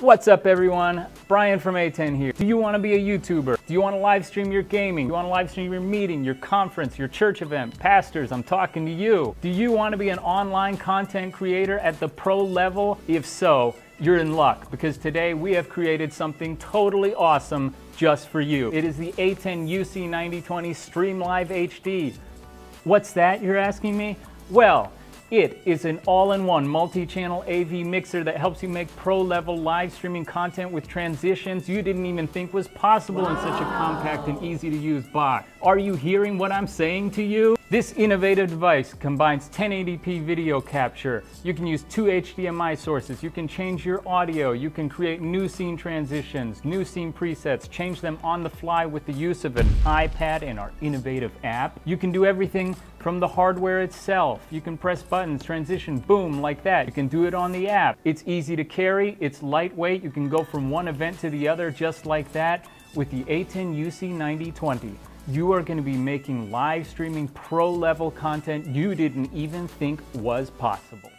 What's up everyone? Brian from A10 here. Do you want to be a YouTuber? Do you want to live stream your gaming? Do you want to live stream your meeting, your conference, your church event? Pastors, I'm talking to you. Do you want to be an online content creator at the pro level? If so, you're in luck because today we have created something totally awesome just for you. It is the A10 UC9020 Stream Live HD. What's that, you're asking me? Well, it is an all-in-one multi-channel AV mixer that helps you make pro-level live streaming content with transitions you didn't even think was possible in such a compact and easy-to-use box. Are you hearing what I'm saying to you? This innovative device combines 1080p video capture. You can use two HDMI sources. You can change your audio. You can create new scene transitions, new scene presets, change them on the fly with the use of an iPad and our innovative app. You can do everything from the hardware itself. You can press buttons, transition, boom, like that. You can do it on the app. It's easy to carry. It's lightweight. You can go from one event to the other just like that with the A10 UC9020. You are going to be making live streaming pro level content you didn't even think was possible.